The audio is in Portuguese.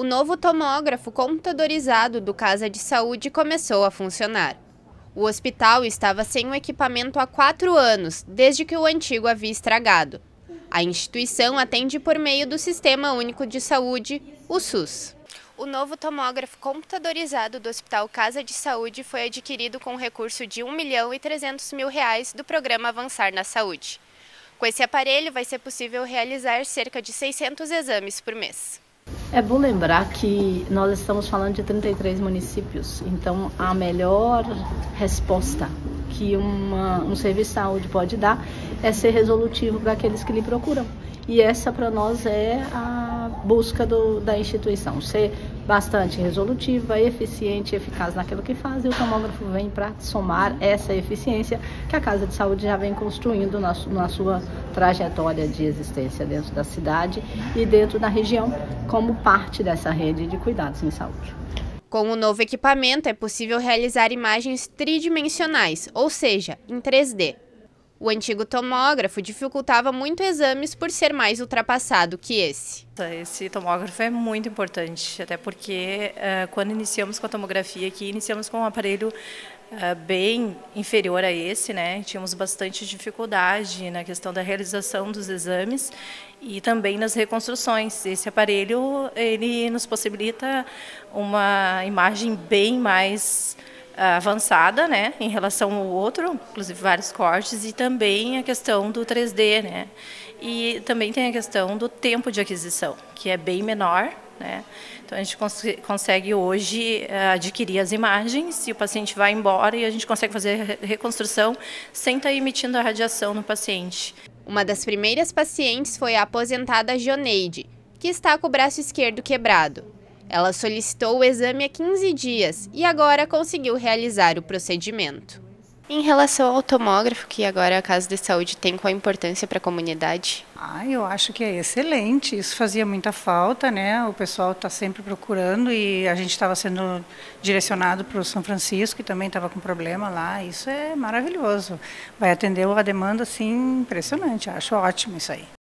o novo tomógrafo computadorizado do Casa de Saúde começou a funcionar. O hospital estava sem o equipamento há 4 anos, desde que o antigo havia estragado. A instituição atende por meio do Sistema Único de Saúde, o SUS. O novo tomógrafo computadorizado do Hospital Casa de Saúde foi adquirido com recurso de R$ 1.300.000 do Programa Avançar na Saúde. Com esse aparelho vai ser possível realizar cerca de 600 exames por mês. É bom lembrar que nós estamos falando de 33 municípios, então a melhor resposta que um serviço de saúde pode dar é ser resolutivo para aqueles que lhe procuram. E essa para nós é a busca da instituição, ser bastante resolutiva, eficiente e eficaz naquilo que faz, e o tomógrafo vem para somar essa eficiência que a Casa de Saúde já vem construindo na sua trajetória de existência dentro da cidade e dentro da região, como parte dessa rede de cuidados em saúde. Com o novo equipamento é possível realizar imagens tridimensionais, ou seja, em 3D. O antigo tomógrafo dificultava muito exames por ser mais ultrapassado que esse. Esse tomógrafo é muito importante, até porque quando iniciamos com a tomografia aqui, iniciamos com um aparelho bem inferior a esse, né? Tínhamos bastante dificuldade na questão da realização dos exames e também nas reconstruções. Esse aparelho ele nos possibilita uma imagem bem mais avançada, né, em relação ao outro, inclusive vários cortes, e também a questão do 3D, né, e também tem a questão do tempo de aquisição, que é bem menor, né, então a gente consegue hoje adquirir as imagens, e o paciente vai embora e a gente consegue fazer a reconstrução sem estar emitindo a radiação no paciente. Uma das primeiras pacientes foi a aposentada Joneide, que está com o braço esquerdo quebrado. Ela solicitou o exame há 15 dias e agora conseguiu realizar o procedimento. Em relação ao tomógrafo, que agora a Casa de Saúde tem, qual a importância para a comunidade? Eu acho que é excelente, isso fazia muita falta, né? O pessoal está sempre procurando e a gente estava sendo direcionado para o São Francisco, que também estava com problema lá, isso é maravilhoso. Vai atender a demanda, assim, impressionante, acho ótimo isso aí.